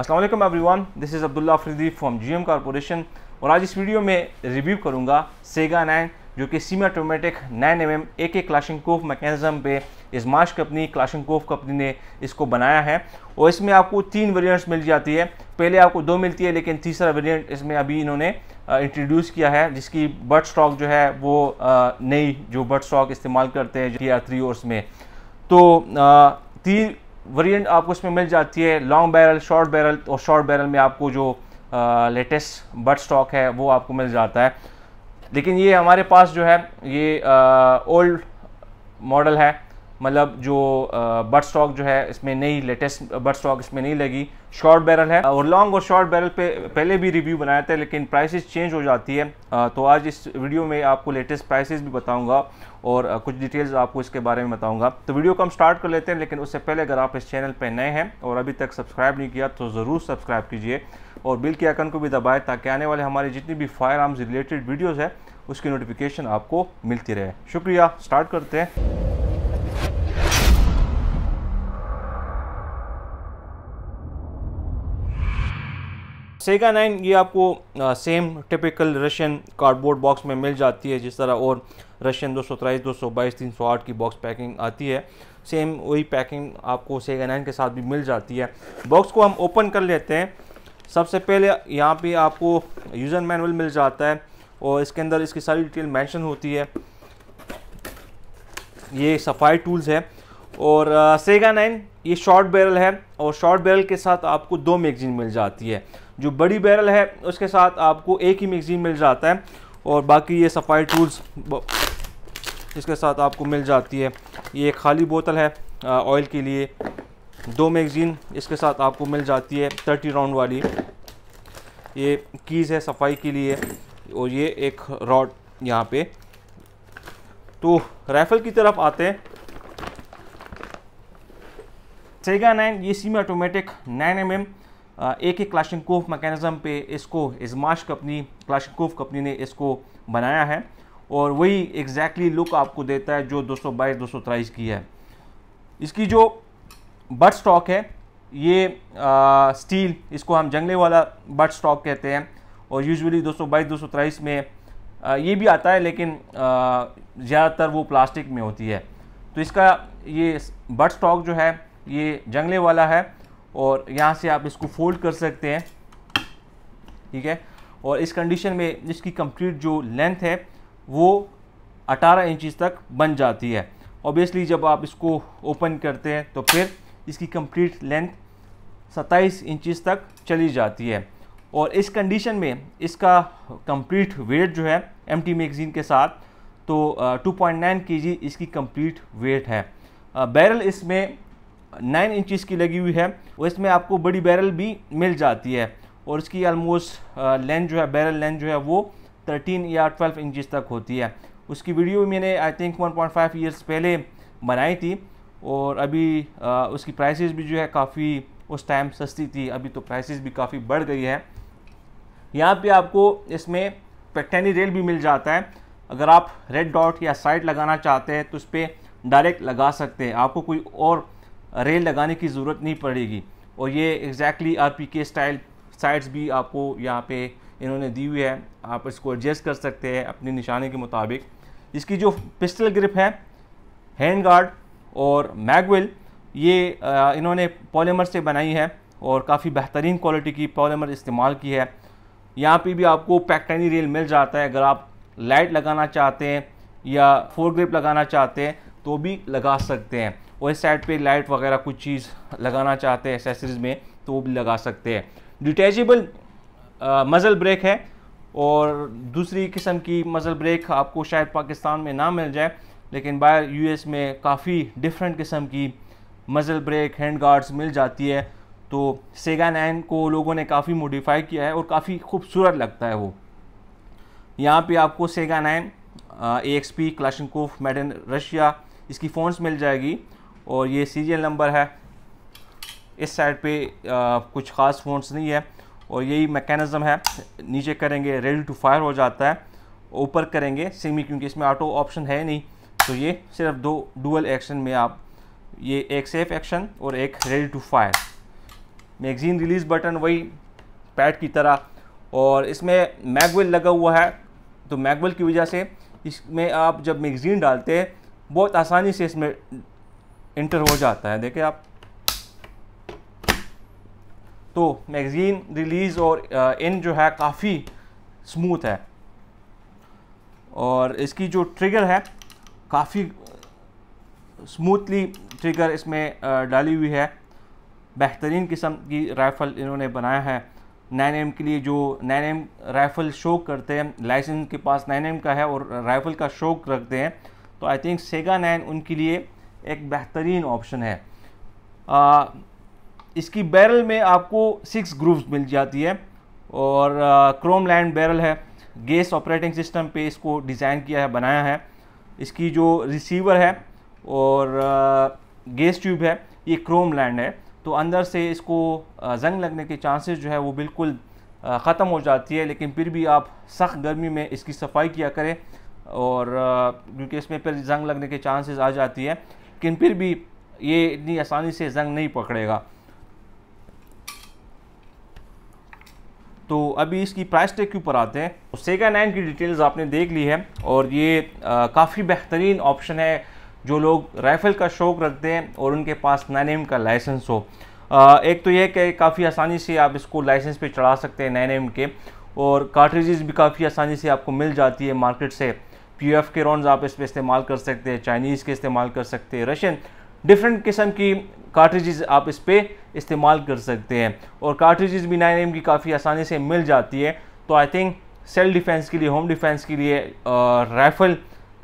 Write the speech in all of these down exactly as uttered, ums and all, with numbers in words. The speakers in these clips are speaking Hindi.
अस्सलाम वालेकुम everyone, this is Abdullah Afridi from GM corporation और आज इस वीडियो में रिव्यू करूंगा सेगा नाइन जो कि semi automatic nine M M A K Kalashnikov mechanism पे इज़माश कंपनी क्लाशनकोव कंपनी ने इसको बनाया है और इसमें आपको तीन वेरिएंट्स मिल जाती है। पहले आपको दो मिलती है लेकिन तीसरा वेरिएंट इसमें अभी इन्होंने इंट्रोड्यूस किया है जिसकी बर्ड स्टॉक जो है वो नई जो बर्ड स्टॉक इस्तेमाल करते हैं टी आर थ्री और उसमें तो तीन वेरिएंट आपको इसमें मिल जाती है, लॉन्ग बैरल, शॉर्ट बैरल। और शॉर्ट बैरल में आपको जो लेटेस्ट बट स्टॉक है वो आपको मिल जाता है, लेकिन ये हमारे पास जो है ये ओल्ड मॉडल है, मतलब जो बट स्टॉक जो है इसमें नई लेटेस्ट बट स्टॉक इसमें नहीं लगी, शॉर्ट बैरल है। और लॉन्ग और शॉर्ट बैरल पे पहले भी रिव्यू बनाया था लेकिन प्राइसेस चेंज हो जाती है, आ, तो आज इस वीडियो में आपको लेटेस्ट प्राइसेस भी बताऊंगा और आ, कुछ डिटेल्स आपको इसके बारे में बताऊंगा। तो वीडियो को हम स्टार्ट कर लेते हैं, लेकिन उससे पहले अगर आप इस चैनल पर नए हैं और अभी तक सब्सक्राइब नहीं किया तो ज़रूर सब्सक्राइब कीजिए और बिल के आइकन को भी दबाएँ ताकि आने वाले हमारे जितनी भी फायर आर्म्स रिलेटेड वीडियोज़ है उसकी नोटिफिकेशन आपको मिलती रहे। शुक्रिया, स्टार्ट करते हैं। सेगा नाइन ये आपको आ, same typical Russian cardboard box में मिल जाती है जिस तरह और रशियन दो सौ तेईस दो सौ बाईस तीन सौ आठ की बॉक्स पैकिंग आती है, सेम वही पैकिंग आपको सेगा नाइन के साथ भी मिल जाती है। बॉक्स को हम ओपन कर लेते हैं। सबसे पहले यहाँ पे आपको यूज़र मैनुअल मिल जाता है और इसके अंदर इसकी सारी डिटेल मैंशन होती है। ये सफाई टूल्स है और सेगा नाइन ये शॉर्ट बैरल है और शॉर्ट बैरल के साथ आपको दो मैगजीन मिल जाती है, जो बड़ी बैरल है उसके साथ आपको एक ही मैगजीन मिल जाता है और बाकी ये सफाई टूल्स इसके साथ आपको मिल जाती है। ये खाली बोतल है ऑयल के लिए, दो मैगजीन इसके साथ आपको मिल जाती है तीस राउंड वाली। ये कीज़ है सफाई के लिए और ये एक रॉड यहाँ पे। तो राइफ़ल की तरफ आते हैं। सेगा नाइन ये semi automatic nine M M A K Kalashnikov mechanism पे इसको इज़माश कंपनी क्लाशनकोव कंपनी ने इसको बनाया है और वही एग्जैक्टली exactly लुक आपको देता है जो दो सौ बाईस दो सौ तेईस की है। इसकी जो बट स्टॉक है ये आ, स्टील, इसको हम जंगले वाला बट स्टॉक कहते हैं और यूजुअली दो सौ बाईस दो सौ तेईस में आ, ये भी आता है लेकिन ज़्यादातर वो प्लास्टिक में होती है। तो इसका ये बट स्टॉक जो है ये जंगले वाला है और यहाँ से आप इसको फोल्ड कर सकते हैं, ठीक है। और इस कंडीशन में इसकी कंप्लीट जो लेंथ है वो अठारह इंचज़ तक बन जाती है। ऑब्वियसली जब आप इसको ओपन करते हैं तो फिर इसकी कंप्लीट लेंथ सत्ताईस इंचज़ तक चली जाती है और इस कंडीशन में इसका कंप्लीट वेट जो है एम्प्टी मैगज़ीन के साथ तो टू पॉइंट नाइन केजी इसकी कंप्लीट वेट है। बैरल इसमें नाइन इंचज़ की लगी हुई है और इसमें आपको बड़ी बैरल भी मिल जाती है और इसकी आलमोस्ट लेंथ जो है बैरल लेंथ जो है वो थर्टीन या ट्वेल्व इंचज़ तक होती है। उसकी वीडियो मैंने I think one point five years पहले बनाई थी और अभी आ, उसकी प्राइसेस भी जो है काफ़ी उस टाइम सस्ती थी, अभी तो प्राइसेस भी काफ़ी बढ़ गई है। यहाँ पे आपको इसमें पेक्टेनी रेल भी मिल जाता है, अगर आप रेड डॉट या साइट लगाना चाहते हैं तो उस पर डायरेक्ट लगा सकते हैं, आपको कोई और रेल लगाने की ज़रूरत नहीं पड़ेगी। और ये एग्जैक्टली आरपीके स्टाइल साइड्स भी आपको यहाँ पे इन्होंने दी हुई है, आप इसको एडजस्ट कर सकते हैं अपने निशाने के मुताबिक। इसकी जो पिस्टल ग्रिप है, हैंड गार्ड और मैगवेल ये आ, इन्होंने पॉलीमर से बनाई है और काफ़ी बेहतरीन क्वालिटी की पॉलीमर इस्तेमाल की है। यहाँ पे भी आपको पैक्टेनी रेल मिल जाता है, अगर आप लाइट लगाना चाहते हैं या फोर ग्रिप लगाना चाहते हैं तो भी लगा सकते हैं और इस साइड पे लाइट वगैरह कुछ चीज़ लगाना चाहते हैं एक्सेसरीज में तो वो भी लगा सकते हैं। डिटैचेबल मज़ल ब्रेक है और दूसरी किस्म की मज़ल ब्रेक आपको शायद पाकिस्तान में ना मिल जाए लेकिन बाहर यूएस में काफ़ी डिफरेंट किस्म की मज़ल ब्रेक हैंड गार्ड्स मिल जाती है। तो सेगा नाइन को लोगों ने काफ़ी मॉडिफाई किया है और काफ़ी खूबसूरत लगता है वो। यहाँ पर आपको Saiga nine A X P Kalashnikov made in Russia इसकी फ़ोन्स मिल जाएगी और ये सीरियल नंबर है। इस साइड पे आ, कुछ ख़ास फोन्स नहीं है और यही मैकेनिज़म है, नीचे करेंगे रेडी टू फायर हो जाता है, ऊपर करेंगे सेमी, क्योंकि इसमें ऑटो ऑप्शन है नहीं तो ये सिर्फ दो डुअल एक्शन में आप ये एक सेफ एक्शन और एक ready to fire. Magazine release button वही पैड की तरह, और इसमें मैगवेल लगा हुआ है, तो मैगवेल की वजह से इसमें आप जब मैगज़ीन डालते हैं बहुत आसानी से इसमें इंटर हो जाता है। देखिए आप, तो मैगज़ीन रिलीज़ और इन जो है काफ़ी स्मूथ है, और इसकी जो ट्रिगर है काफ़ी स्मूथली ट्रिगर इसमें डाली हुई है। बेहतरीन किस्म की राइफ़ल इन्होंने बनाया है नाइन एम के लिए। जो नाइन एम राइफ़ल शो करते हैं, लाइसेंस के पास नाइन एम का है और राइफ़ल का शौक रखते हैं, तो आई थिंक सेगा नाइन उनके लिए एक बेहतरीन ऑप्शन है। आ, इसकी बैरल में आपको सिक्स ग्रूव्स मिल जाती है, और क्रोम लैंड बैरल है। गेस ऑपरेटिंग सिस्टम पे इसको डिज़ाइन किया है, बनाया है। इसकी जो रिसीवर है और गेस ट्यूब है, ये क्रोम लैंड है, तो अंदर से इसको जंग लगने के चांसेस जो है वो बिल्कुल ख़त्म हो जाती है। लेकिन फिर भी आप सख्त गर्मी में इसकी सफाई किया करें, और क्योंकि इसमें फिर जंग लगने के चांसेस आ जाती है, लेकिन फिर भी ये इतनी आसानी से जंग नहीं पकड़ेगा। तो अभी इसकी प्राइस टैग के ऊपर आते हैं। सेगा नाइन की डिटेल्स आपने देख ली है, और ये काफ़ी बेहतरीन ऑप्शन है जो लोग राइफ़ल का शौक़ रखते हैं और उनके पास नाइन एम का लाइसेंस हो। आ, एक तो यह कि काफ़ी आसानी से आप इसको लाइसेंस पे चढ़ा सकते हैं नाइन एम के, और कार्ट्रिजेस भी काफ़ी आसानी से आपको मिल जाती है मार्केट से। पी एफ के रॉन्स आप इस पर इस्तेमाल कर सकते हैं, चाइनीज़ के इस्तेमाल कर सकते हैं, रशियन, डिफरेंट किस्म की कार्ट्रिजेस आप इस पर इस्तेमाल कर सकते हैं, और कार्ट्रिजेस भी नाइन एम की काफ़ी आसानी से मिल जाती है। तो आई थिंक सेल्फ डिफेंस के लिए, होम डिफेंस के लिए राइफ़ल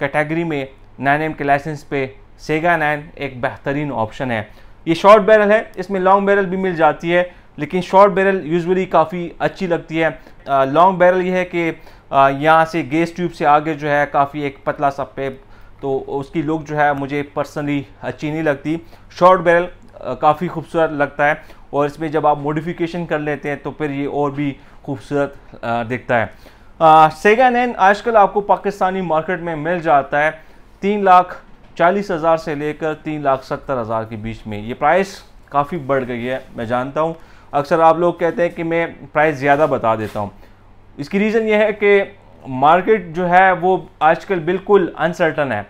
कैटेगरी में नाइन एम के लाइसेंस पे सेगा नाइन एक बेहतरीन ऑप्शन है। ये शॉर्ट बैरल है, इसमें लॉन्ग बैरल भी मिल जाती है, लेकिन शॉर्ट बैरल यूजुअली काफ़ी अच्छी लगती है। लॉन्ग बैरल ये है कि यहाँ से गैस ट्यूब से आगे जो है काफ़ी एक पतला सा पेप, तो उसकी लुक जो है मुझे पर्सनली अच्छी नहीं लगती। शॉर्ट बैरल काफ़ी खूबसूरत लगता है, और इसमें जब आप मॉडिफिकेशन कर लेते हैं तो फिर ये और भी खूबसूरत दिखता है। सेगा नाइन आजकल आपको पाकिस्तानी मार्केट में मिल जाता है तीन लाख चालीस हज़ार से लेकर तीन लाख सत्तर हज़ार के बीच में। ये प्राइस काफ़ी बढ़ गई है, मैं जानता हूँ। अक्सर आप लोग कहते हैं कि मैं प्राइस ज़्यादा बता देता हूँ। इसकी रीज़न यह है कि मार्केट जो है वो आजकल बिल्कुल अनसर्टन है।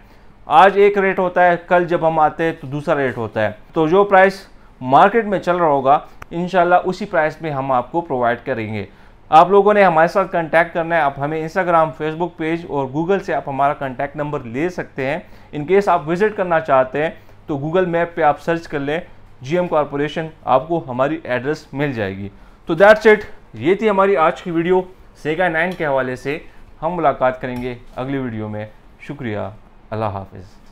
आज एक रेट होता है, कल जब हम आते हैं तो दूसरा रेट होता है, तो जो प्राइस मार्केट में चल रहा होगा इंशाल्लाह उसी प्राइस में हम आपको प्रोवाइड करेंगे। आप लोगों ने हमारे साथ कांटेक्ट करना है। आप हमें इंस्टाग्राम, फेसबुक पेज और गूगल से आप हमारा कांटेक्ट नंबर ले सकते हैं। इन केस आप विज़िट करना चाहते हैं तो गूगल मैप पे आप सर्च कर लें जी एम कॉरपोरेशन, आपको हमारी एड्रेस मिल जाएगी। तो दैट्स इट, ये थी हमारी आज की वीडियो सेगा नाइन के हवाले से। हम मुलाकात करेंगे अगली वीडियो में। शुक्रिया, अल्लाह हाफिज़।